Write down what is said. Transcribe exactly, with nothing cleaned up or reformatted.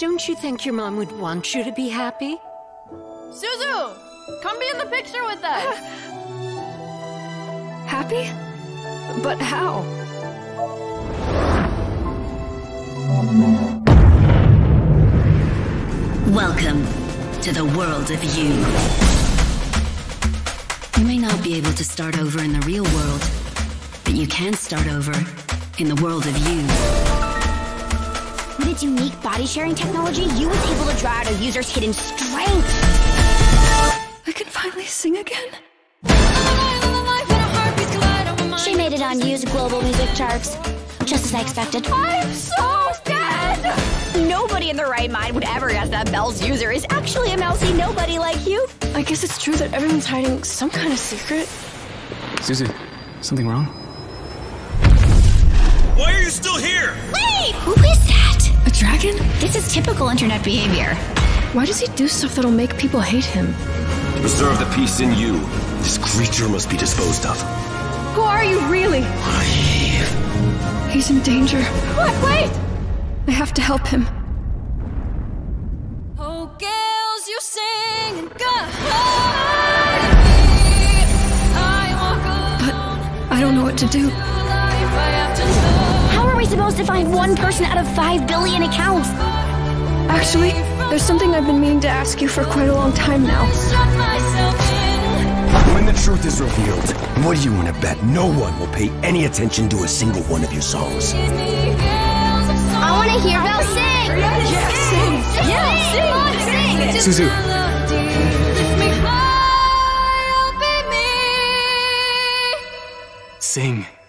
Don't you think your mom would want you to be happy? Suzu! Come be in the picture with us! Happy? But how? Welcome to the world of you. You may not be able to start over in the real world, but you can start over in the world of you. With its unique body-sharing technology, you was able to draw out a user's hidden strength. I can finally sing again. She made it on used global music charts, just as I expected. I'm so dead! Nobody in their right mind would ever guess that Belle's user is actually a mousy nobody like you. I guess it's true that everyone's hiding some kind of secret. Susie, something wrong? Why are you still here? Wait! Who is that? A dragon? This is typical internet behavior. Why does he do stuff that'll make people hate him? Preserve the peace in you. This creature must be disposed of. Who are you, really? He's in danger. What? Wait! I have to help him. Oh, girls, you sing and go. But I don't know what to do. Supposed to find one person out of five billion accounts. Actually, there's something I've been meaning to ask you for quite a long time now. When the truth is revealed, what do you want to bet? No one will pay any attention to a single one of your songs. I want to hear Belle sing! Yes, yes, sing! Yes, sing! Sing! Sing! Suzu. Sing.